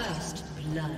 First blood.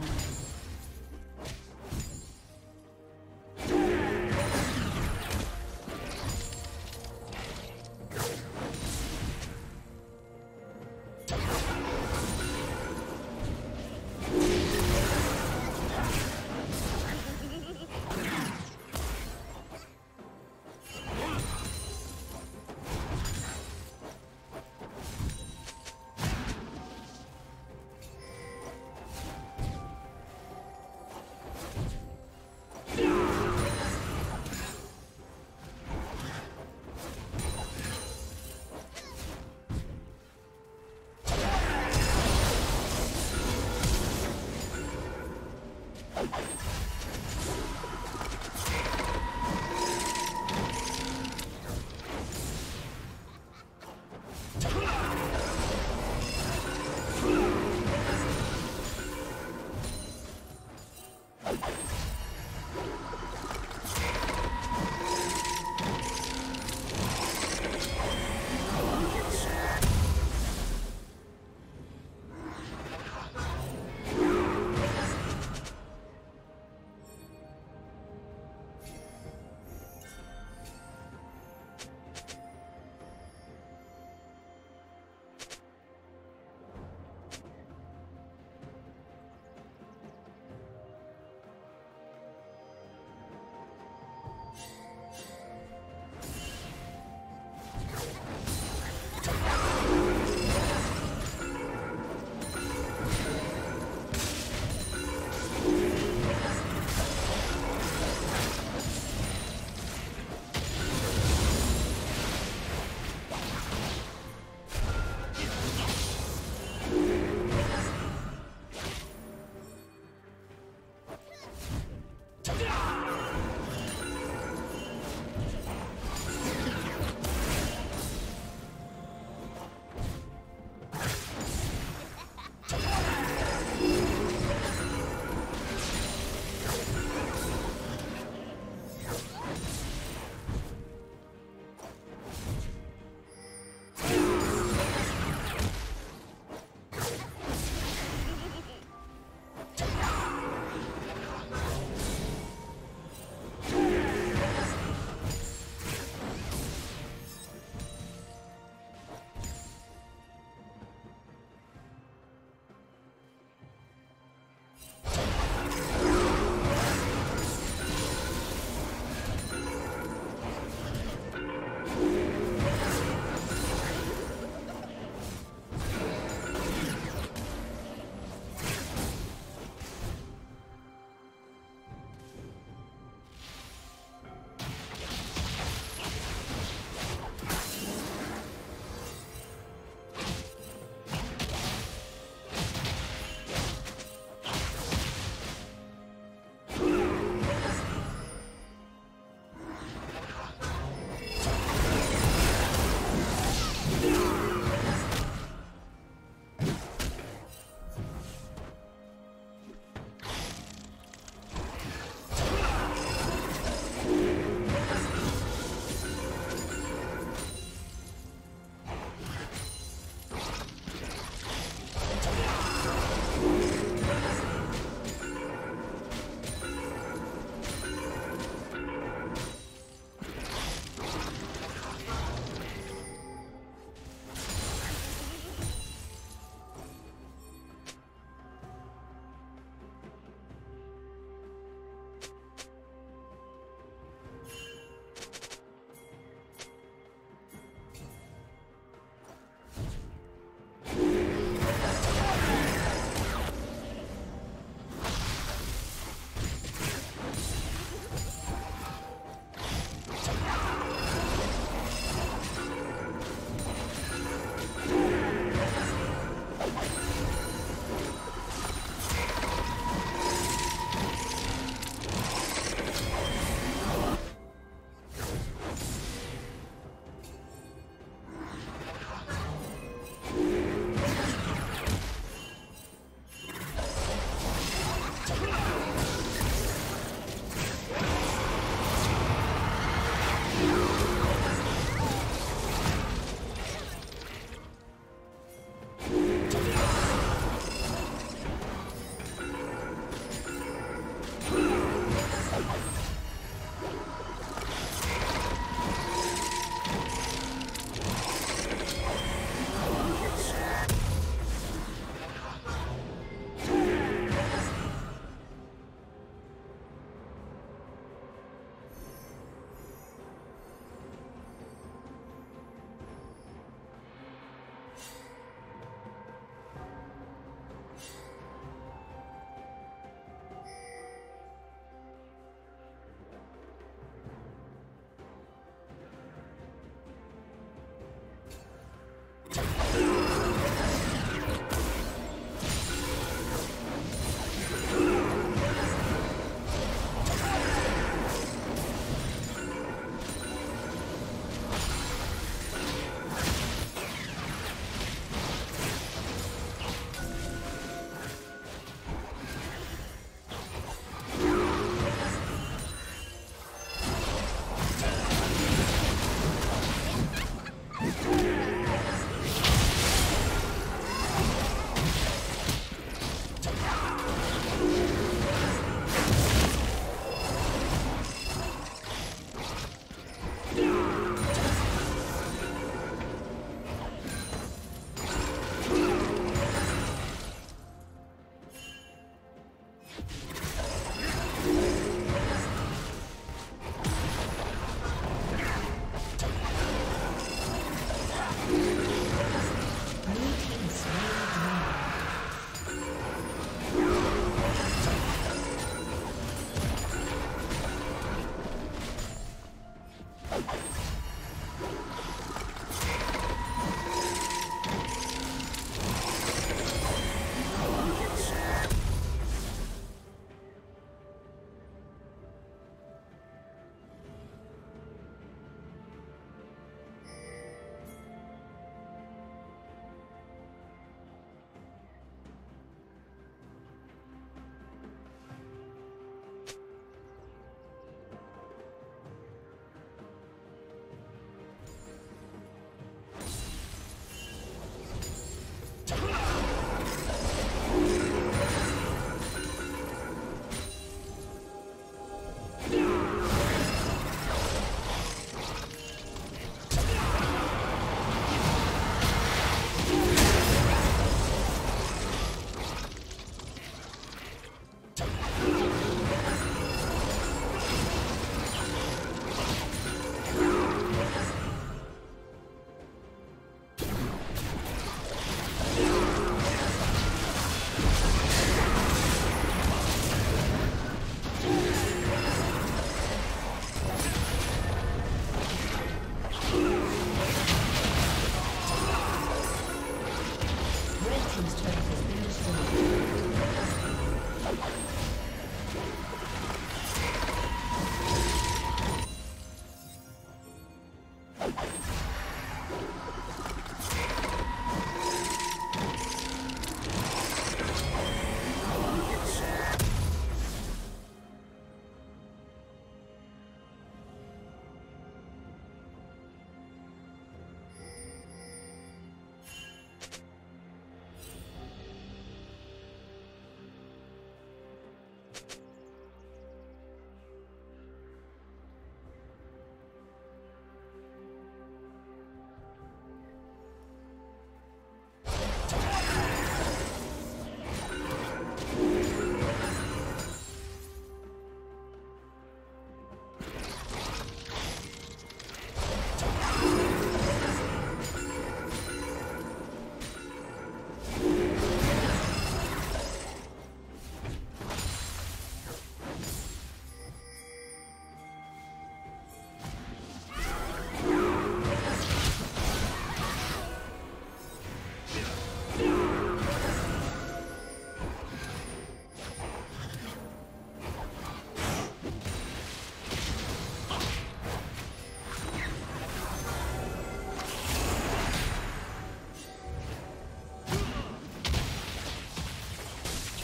Team's turret has been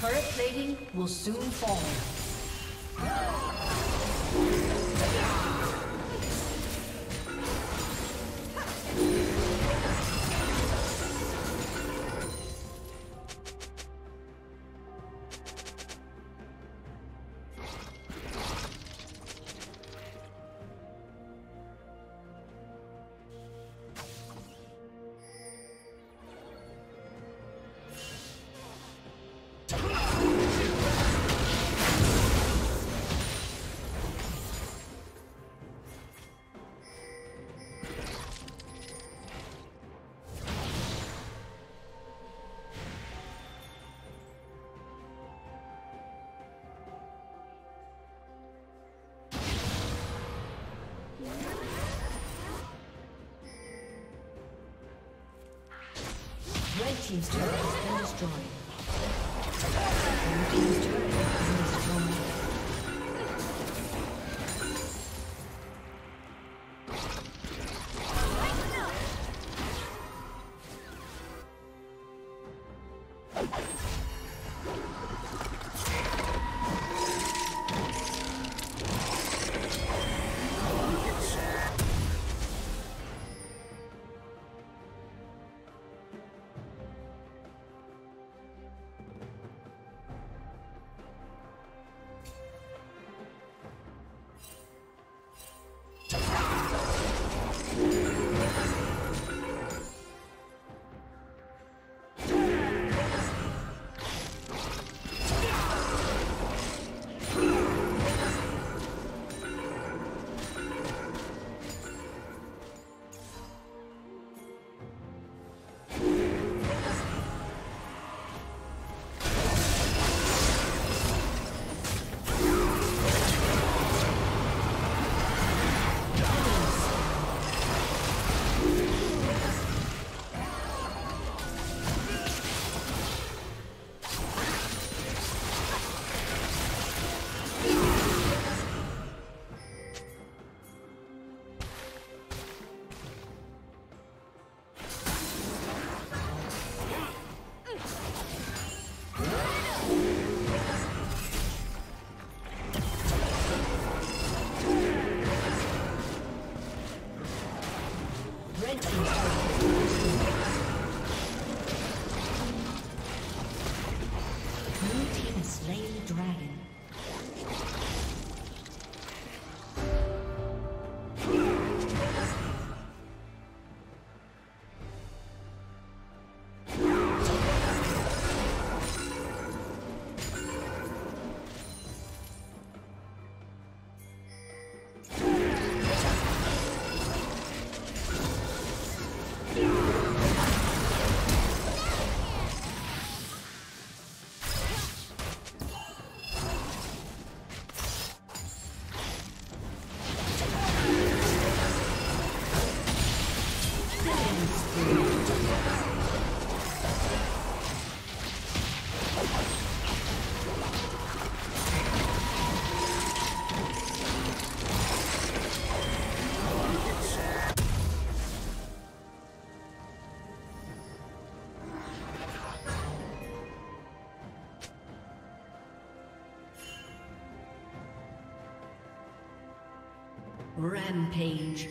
turret plating will soon fall. Team's turret has been destroyed. Team's turret has been destroyed. Rampage. Rampage.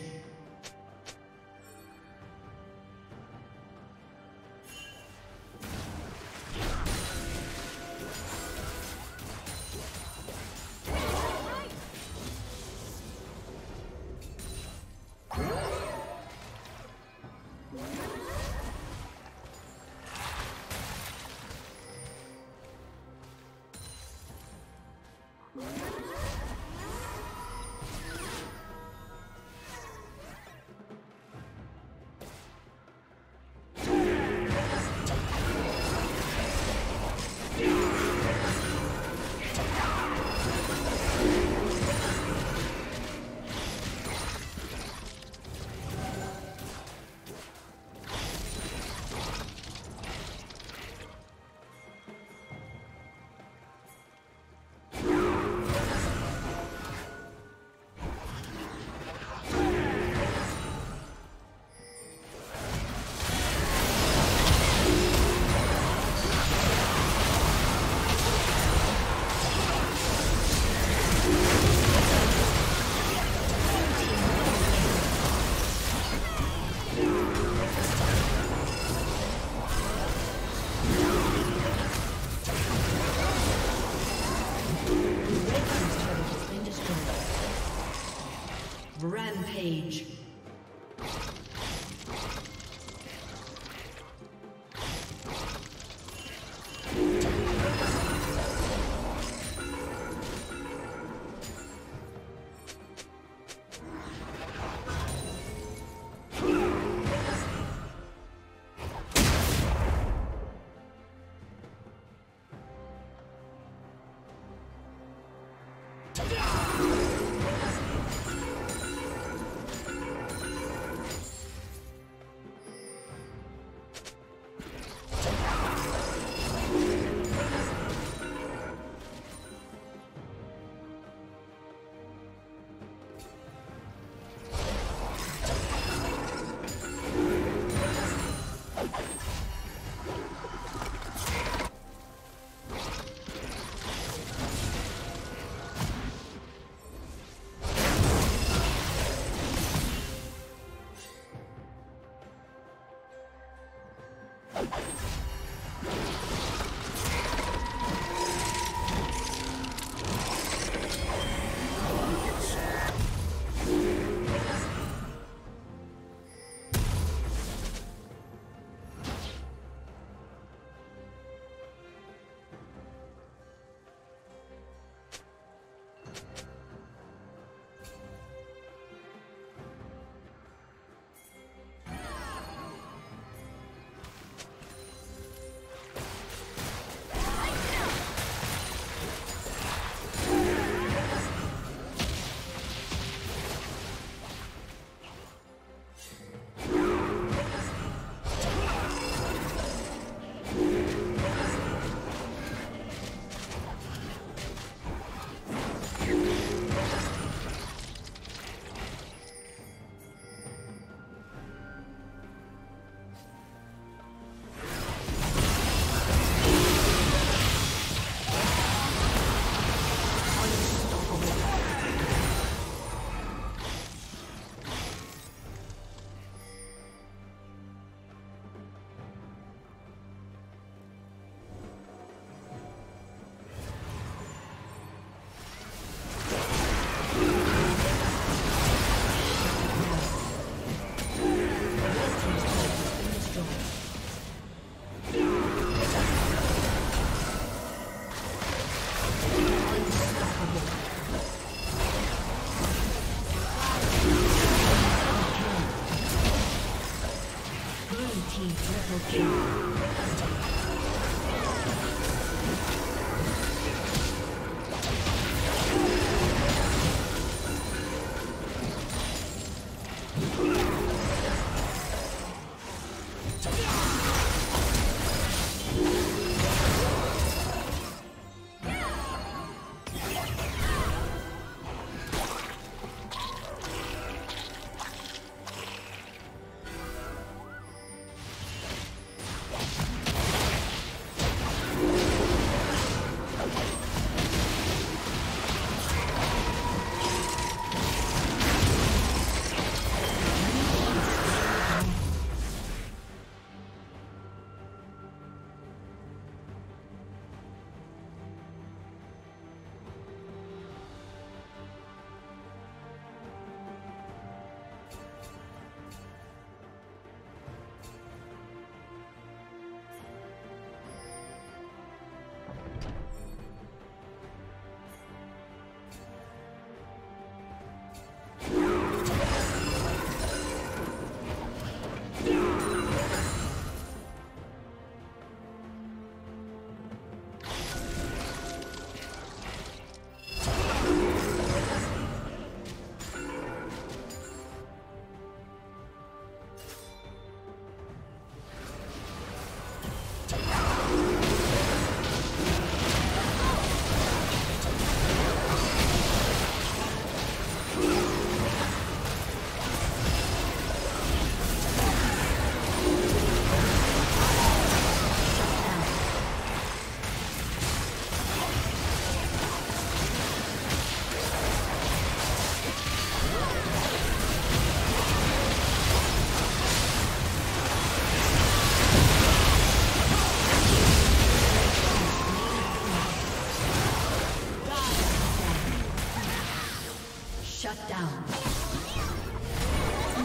down.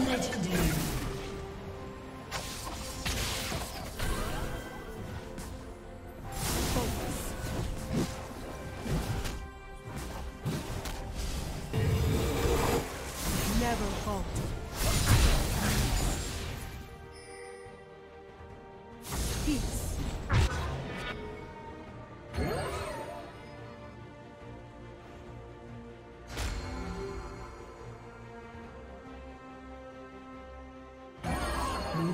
Legendary.